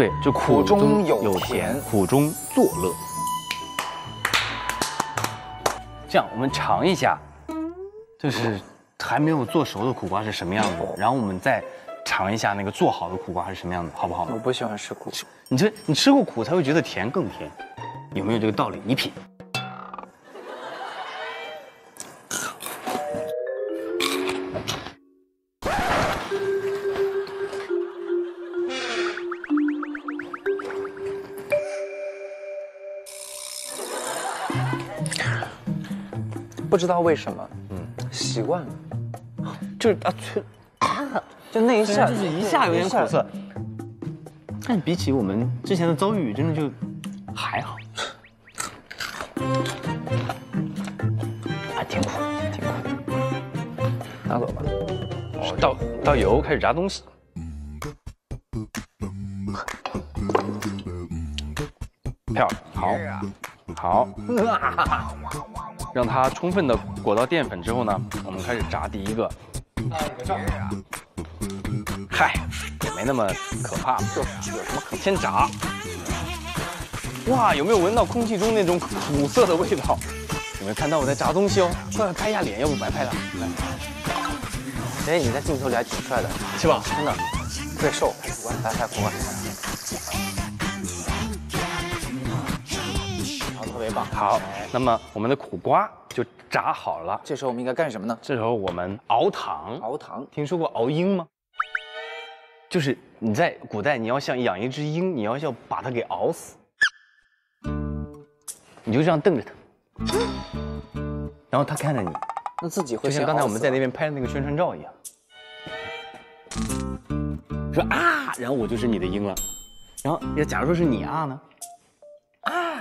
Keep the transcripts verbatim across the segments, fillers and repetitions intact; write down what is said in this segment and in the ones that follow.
对，就苦中有甜，苦中作乐。这样，我们尝一下，就是还没有做熟的苦瓜是什么样的，然后我们再尝一下那个做好的苦瓜是什么样的，好不好？我不喜欢吃苦，你这你吃过苦才会觉得甜更甜，有没有这个道理？你品。 不知道为什么，嗯，习惯了，就是啊，就那一下，就是一下有点苦涩。但比起我们之前的遭遇，真的就还好，还挺苦，挺苦。拿走吧。倒倒油，开始炸东西。 票好，好，让它充分的裹到淀粉之后呢，我们开始炸第一个。嗨，也没那么可怕，有什么可？先炸。哇，有没有闻到空气中那种苦涩的味道？有没有看到我在炸东西哦？快来拍一下脸，要不白拍了。哎，你在镜头里还挺帅的，是吧？真的，特别瘦。来来，苦瓜。 好，那么我们的苦瓜就炸好了。这时候我们应该干什么呢？这时候我们熬糖。熬糖，听说过熬鹰吗？就是你在古代，你要像养一只鹰，你要要把它给熬死，你就这样瞪着它，然后它看着你，那自己会就像刚才我们在那边拍的那个宣传照一样，说啊，然后我就是你的鹰了，然后要假如说是你啊呢？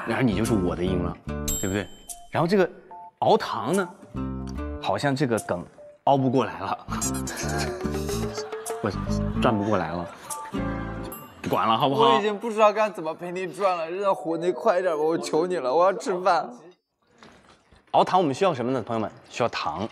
然后你就是我的鹰了，对不对？然后这个熬糖呢，好像这个梗熬不过来了，我转不过来了，不管了，好不好？我已经不知道该怎么陪你转了，让火你快一点吧，我求你了，我要吃饭。熬糖我们需要什么呢，朋友们？需要糖。